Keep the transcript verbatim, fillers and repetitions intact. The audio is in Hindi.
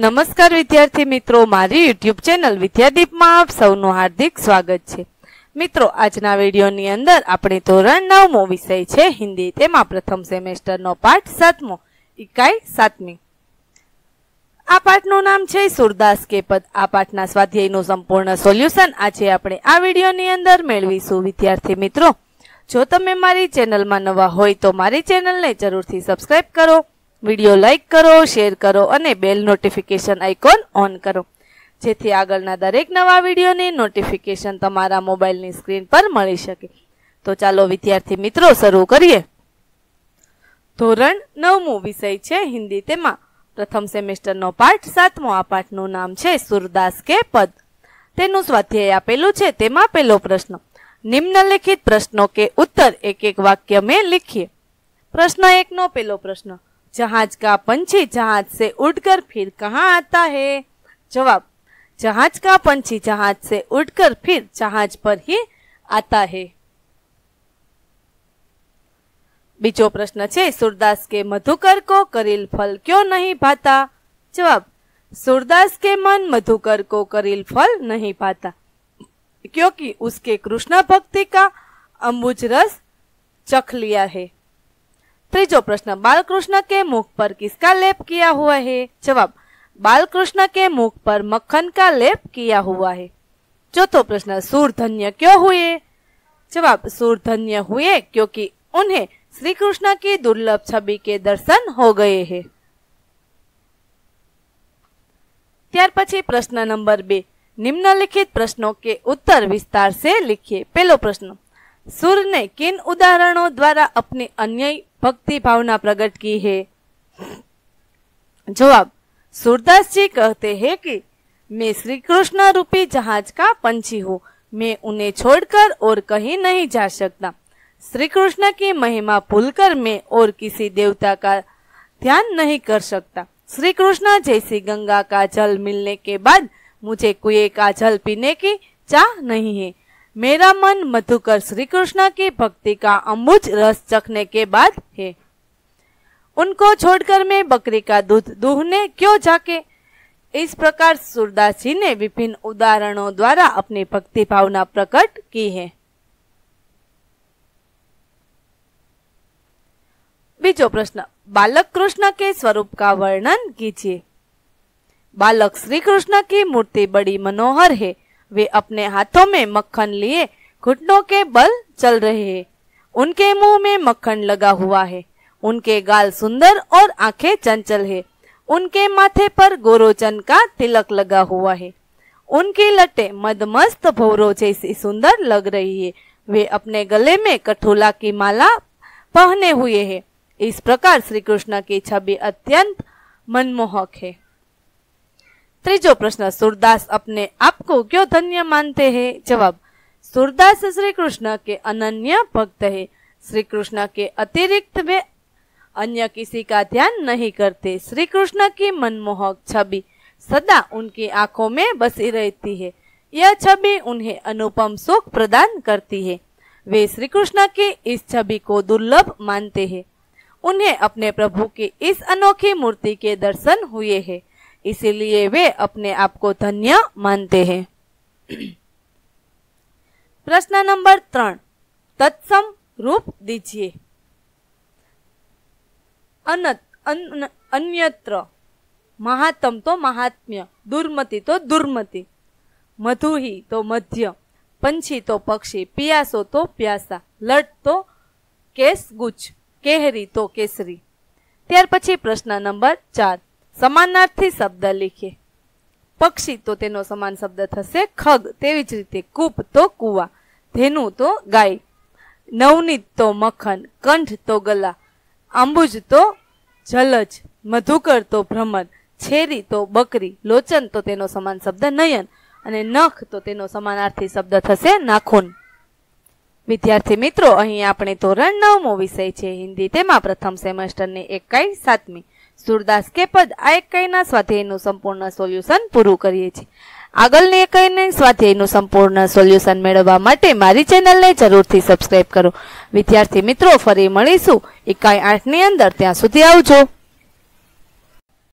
नमस्कार विद्यार्थी मित्रों, मारी YouTube चैनल विद्या दीप में आप सबनु हार्दिक स्वागत है। मित्रों, आजना वीडियो नी अंदर अपने धोरण नवमो विषय है हिंदी, तेमां प्रथम सेमेस्टर नो पाठ सातमो, इकाई सातमी। आ पाठनुं नाम है सूरदास के पद। आ पाठना स्वाध्यायनुं संपूर्ण सोल्यूशन आज आपणे आ विडियो नी अंदर मेळवीशुं। विद्यार्थी मित्रों, जो तमे मारी चेनल में नवा होय तो मारी चेनल ने जरूरथी सब्सक्राइब करो, वीडियो लाइक करो, शेर करो और बेल नोटिफिकेशन आइकॉन ऑन करो, जेथी आगळना दरेक नवा वीडियोनी नोटिफिकेशन तमारा मोबाइलनी स्क्रीन पर मळी शके। तो चालो विद्यार्थी मित्रों शरू करिए। धोरण नवमो विषय छे हिंदी, तेमां प्रथम सेमेस्टरनो पाठ सातमो। आ पाठनुं नाम छे सूरदास के पद। तेनुं स्वाध्याय आपेलुं छे, तेमां पहेलो प्रश्न, निम्नलिखित प्रश्नों के उत्तर एक एक वाक्य में लिखिए। प्रश्न एक नो पहलो प्रश्न, जहाज का पंछी जहाज से उड़कर फिर कहाँ आता है? जवाब, जहाज का पंछी जहाज से उड़कर फिर जहाज पर ही आता है। बीजो प्रश्न छे, सूरदास के मधुकर को करील फल क्यों नहीं भाता? जवाब, सूरदास के मन मधुकर को करील फल नहीं भाता क्योंकि उसके कृष्ण भक्ति का अम्बुज रस चख लिया है। तीसरा प्रश्न, बालकृष्ण के मुख पर किसका लेप किया हुआ है? जवाब, बालकृष्ण के मुख पर मक्खन का लेप किया हुआ है। चौथा प्रश्न, सूरधन्य क्यों हुए? जवाब, सूरधन्य हुए क्योंकि उन्हें श्री कृष्ण की दुर्लभ छवि के दर्शन हो गए हैं। त्यार पछी प्रश्न नंबर बे, निम्नलिखित प्रश्नों के उत्तर विस्तार से लिखिए। पहलो प्रश्न, सूर ने किन उदाहरणों द्वारा अपनी अन्याय भक्ति भावना प्रकट की है? जवाब, सूरदास जी कहते हैं कि मैं श्री कृष्ण रूपी जहाज का पंछी हूँ, मैं उन्हें छोड़कर और कहीं नहीं जा सकता। श्री कृष्ण की महिमा भूलकर मैं और किसी देवता का ध्यान नहीं कर सकता। श्री कृष्ण जैसी गंगा का जल मिलने के बाद मुझे कुएं का जल पीने की चाह नहीं है। मेरा मन मधुकर श्री कृष्ण की भक्ति का अम्बुज रस चखने के बाद है। उनको छोड़कर मैं बकरी का दूध दूहने क्यों जाके? इस प्रकार सूरदास जी ने विभिन्न उदाहरणों द्वारा अपनी भक्ति भावना प्रकट की है। बीजो प्रश्न, बालक कृष्ण के स्वरूप का वर्णन कीजिए। बालक श्री कृष्ण की मूर्ति बड़ी मनोहर है। वे अपने हाथों में मक्खन लिए घुटनों के बल चल रहे हैं। उनके मुंह में मक्खन लगा हुआ है। उनके गाल सुंदर और आंखें चंचल है। उनके माथे पर गोरोचन का तिलक लगा हुआ है। उनकी लटे मदमस्त भौरों जैसी सुंदर लग रही है। वे अपने गले में कठोला की माला पहने हुए है। इस प्रकार श्री कृष्ण की छवि अत्यंत मनमोहक है। तीसरा प्रश्न, सूरदास अपने आप को क्यों धन्य मानते हैं? जवाब, सूरदास श्री कृष्ण के अनन्य भक्त है। श्री कृष्ण के अतिरिक्त वे अन्य किसी का ध्यान नहीं करते। श्री कृष्ण की मनमोहक छवि सदा उनकी आंखों में बसी रहती है। यह छवि उन्हें अनुपम सुख प्रदान करती है। वे श्री कृष्ण की इस छवि को दुर्लभ मानते हैं। उन्हें अपने प्रभु की इस अनोखी मूर्ति के दर्शन हुए है, इसीलिए वे अपने आप को धन्य मानते हैं। प्रश्न नंबर तीन, तत्सम रूप दीजिए। अनत अन, अन्यत्र, महात्म तो महात्म्य, दुर्मति तो दुर्मति, मधुही तो मध्य, पंछी तो पक्षी, पियासो तो प्यासा, लट तो केस गुच्छ, केहरी तो केसरी। त्यार पछी प्रश्न नंबर चार, समानार्थी शब्द लिखिए। पक्षी तो तेनो समान शब्द थशे खग, तेवी ज रीते कूप तो कुआ, धेनु तो गाय, नवनीत तो मखन, कंठ तो गला, आंबुज तो जलज, मधुकर तो भ्रमर, छेरी तो बकरी, लोचन तो तेनो समान शब्द नयन अने नख तो तेनो समानार्थी शब्द थशे नाखून। विद्यार्थी मित्रों, अहीं आपणे धोरण नवमो विषय छे हिंदी, तेमां प्रथम सेमेस्टरनी इकाई सातमी सूरदास के पद आ इकाईना स्वाध्यायनुं संपूर्ण सोल्यूशन पूरू करीए छीए। आगळनी इकाईने स्वाध्यायनुं संपूर्ण सोल्यूशन मेळववा माटे मारी चेनलने जरूरथी सब्सक्राइब करो। विद्यार्थी मित्रों, फरी मळीशुं इकाई आठ ની અંદર, ત્યાં સુધી આવજો।